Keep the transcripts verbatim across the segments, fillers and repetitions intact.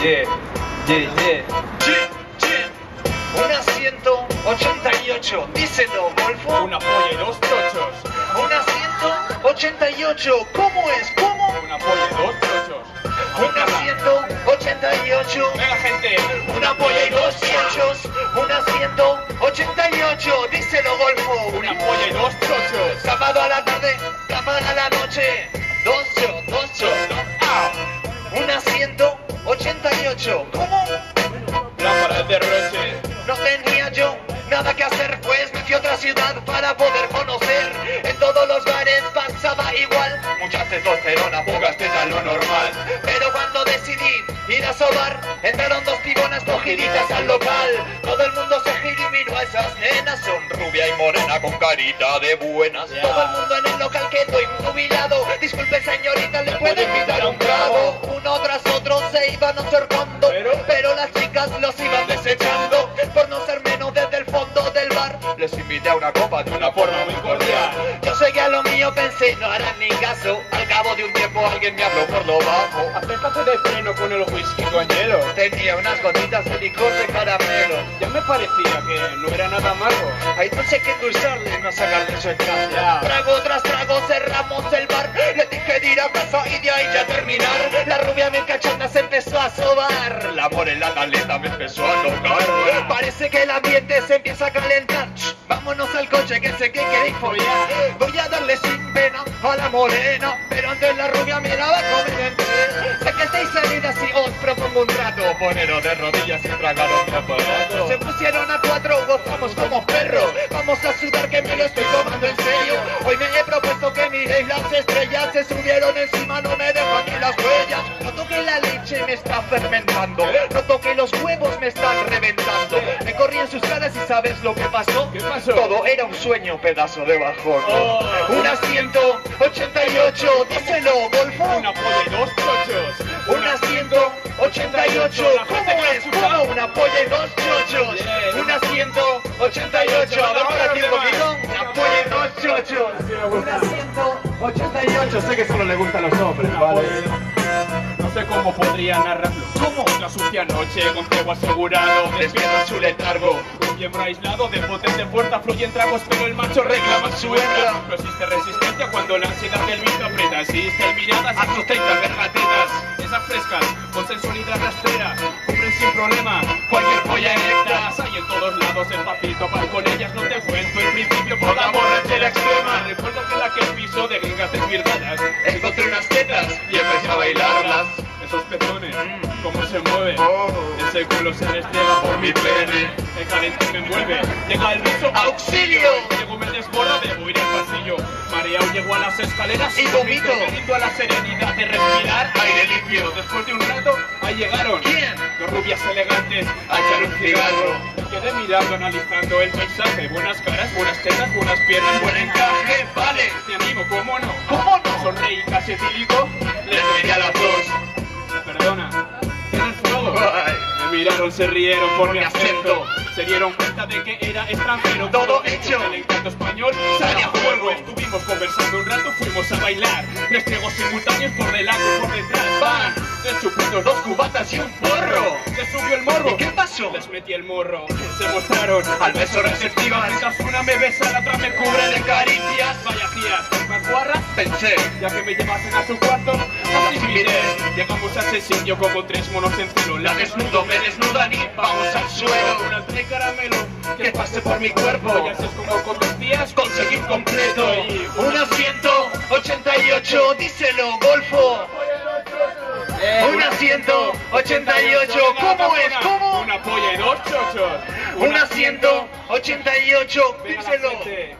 Yeah, yeah, yeah, yeah, yeah. Una ciento ochenta y ocho, díselo, Golfo. Una polla y dos chochos. Una ciento ochenta y ocho, ¿cómo es? ¿Cómo? Una polla y dos chochos. Una ciento ochenta y ocho. Venga, gente. Una polla y dos chochos. Una ciento ochenta y ocho, díselo, Golfo. Una polla y dos chochos. Sábado a la tarde, sábado a la noche. Dos chochos, dos chochos. Una ciento ochenta y ocho, ¿cómo? Lámparas de Roche. No tenía yo nada que hacer, pues me fui a otra ciudad para poder conocer. En todos los bares pasaba igual. Muchas testosterona, pocas tetas, lo normal. Pero cuando decidí ir a sobar, entraron dos tibonas cogiditas al local. Todo el mundo se giriminó a esas nenas. Son rubia y morena con carita de buenas. Yeah. Todo el mundo en el local quedó inmovilado. Disculpe, señorita, ¿le puedo invitar a un trago? Uno tras otro se iban observando, pero, pero las chicas los iban desechando. Por no ser menos, desde el fondo del bar les invité a una copa de una forma muy cordial. Yo seguí a lo mío, pensé, no harán ni caso. Al cabo de un tiempo alguien me habló por lo bajo. Acércate de freno con el whisky con hielo. Tenía unas gotitas de licor de caramelo. Ya me parecía que no era nada malo. Hay dulce que endulzarle, no sacarle su esencia. Trago tras trago cerramos el bar. Le dije de ir a casa y de ahí ya terminar. La rubia bien cachonda se empezó a sobar. La morena caleta me empezó a tocar. Parece que el ambiente se empieza a calentar. Vámonos al coche que sé que queréis follar. Voy a darle sin pena a la morena, pero antes la rubia me la va a comer entera. Sé que estáis salidas y os propongo un trato. Poneros de rodillas y tragaros mi aparato. Se pusieron a cuatro, gozamos como perros. Vamos a sudar que me lo estoy tomando en serio. Hoy me he propuesto que miréis las estrellas. Se subieron encima, no me dejan ni las huellas. No toque la leche, me está fermentando. No toque los huevos, me están reventando. Me corrí en sus caras y ¿sabes lo que pasó? ¿Qué pasó? Todo era un sueño, pedazo de bajón. Oh. Una ciento ochenta y ocho, díselo, Golfo. Una polla y dos chochos. Una ciento ochenta y ocho, ¿cómo es? ¿Cómo? Una polla y dos chochos. Yeah. Una ciento ochenta y ocho, a ver, para ti un poquito. Una polla y dos chochos. Una ciento ochenta y ocho, sé que solo le gustan los hombres, ¿vale? No sé cómo podría narrarlo. ¿Cómo? Una sucia noche con ciego asegurado. Despierto en su letargo. Un miembro aislado de botes de fuerza fluyen tragos, pero el macho reclama su hembra. No existe resistencia cuando la ansiedad del vicio aprieta. Existen miradas a sus treinta vergatetas. Esas frescas, con sensualidad rastrera, cubren sin problema cualquier polla erecta. Hay en todos lados el papito para con ellas. No te cuento el principio por la borrachera extrema. Recuerdo que en aquel piso de gringas desvirgadas encontré unas tetas y empecé a bailarlas. Esos pezones, mm. cómo se mueven, oh. Ese culo se despliega por mi pene. El calentón me envuelve, llega el beso. ¡Auxilio! Llego, me desborda, debo ir al pasillo. Mareado llego a las escaleras y vomito, venido a la serenidad de respirar aire limpio. Después de un rato, ahí llegaron. ¿Quién? Dos rubias elegantes a echar un cigarro. Me quedé mirando, analizando el paisaje. Buenas caras, buenas tetas, buenas piernas, buen encaje. Vale, mi amigo, ¿cómo no? ¿Cómo no? Sonreí casi etílico, les veía las dos. Perdona, ¿tienes fuego? Me miraron, se rieron por mi acento. Se dieron cuenta de que era extranjero. Todo hecho. El encanto español sale a juego. Estuvimos conversando un rato, fuimos a bailar. Tres tragos simultáneos por delante y por detrás. ¡Bam! Tres chupitos, dos cubatas y un porro. Se subió el morro. ¿Y qué pasó? Les metí el morro. Se mostraron al beso receptivas. Mientras una me besa, la otra me cubre de caricias. Vaya tías, más guarras, pensé. Ya que me llevasen a su cuarto, así miré. Llegamos a ese sitio como tres monos en celo. La desnudo, me desnudan y vamos al suelo. Un altre caramelo que pase por mi cuerpo. Y así es como con dos días conseguir completo. Una ciento ochenta y ocho, díselo, Golfo. Una ciento ochenta y ocho, ¿cómo es? ¿Cómo? Una polla y dos chochos. Una ciento ochenta y ocho, díselo.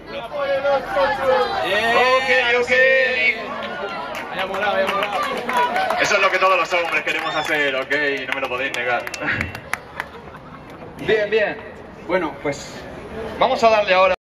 Una polla y dos chochos. Ok, ok. Vaya morado, vaya morado. Eso es lo que todos los hombres queremos hacer, ok, no me lo podéis negar. Bien, bien. Bueno, pues vamos a darle ahora.